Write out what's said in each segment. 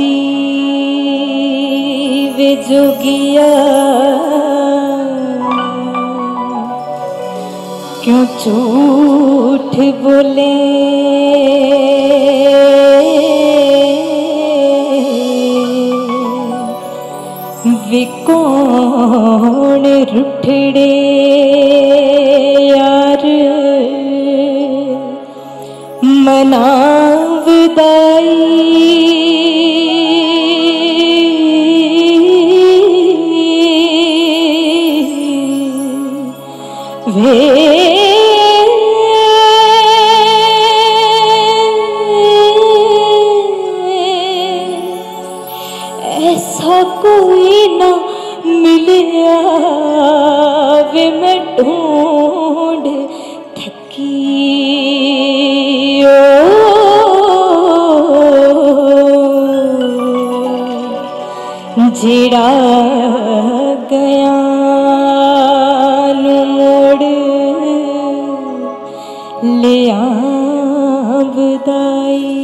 दीवे जोगिया क्यों झूठ बोले वे कौन रुठड़े यार मना ऐसा कोई ना मिलिया वे मैं ढूंढ थकी जेड़ा गया मोड़ लिया बदाई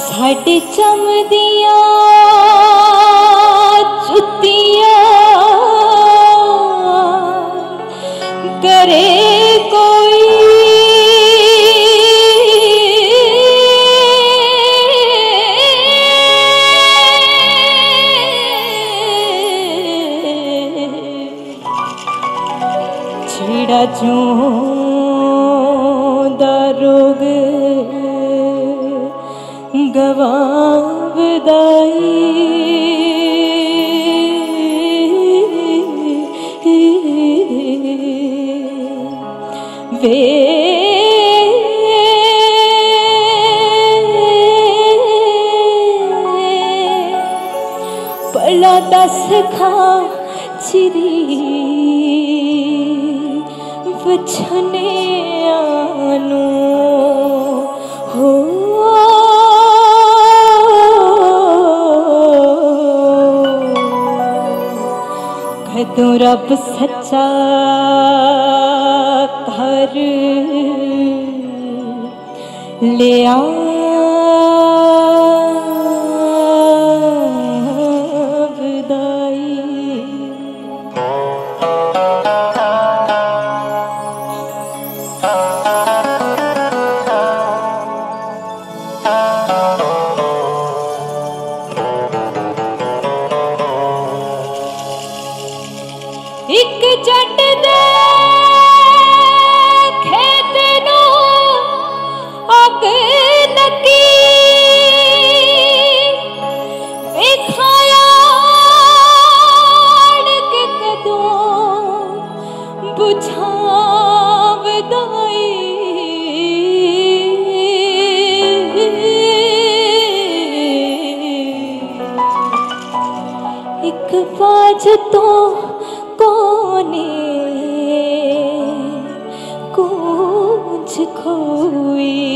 साढ़े चम दिया चुतिया करे कोई छेड़ा जो दारोग गवावदाई वे पला दस खा चिरी बछने आनो हो तो रब सच्चा घर ले आदाई एक जट दे खेत नू अग लगी विखायाड़ के कदों बुझावदाई एक बाज तो कुछ खोई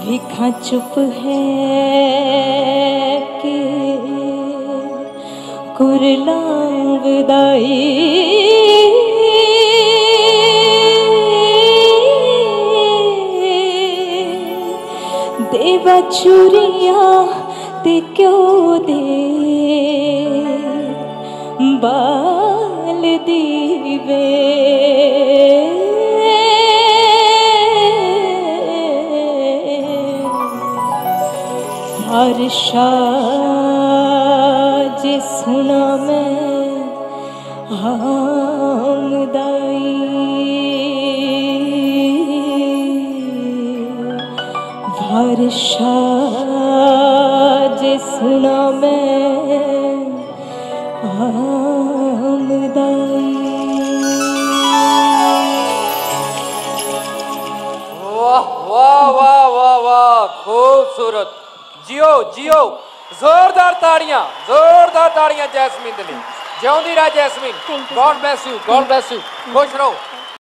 विखा चुप है के कुरलावदाई देवा चुरिया ते क्यों दे बाल दीवे हर्षा जे सुना मैं हामदाई वर्षा जे सुना मैं आमदाई। वाह वाह वाह वाह वाह खूबसूरत जियो जियो जोरदार ताड़ियां जैस्मीन के लिए। जियोंदी रह जैस्मीन। गॉड ब्लेस यू खुश रहो।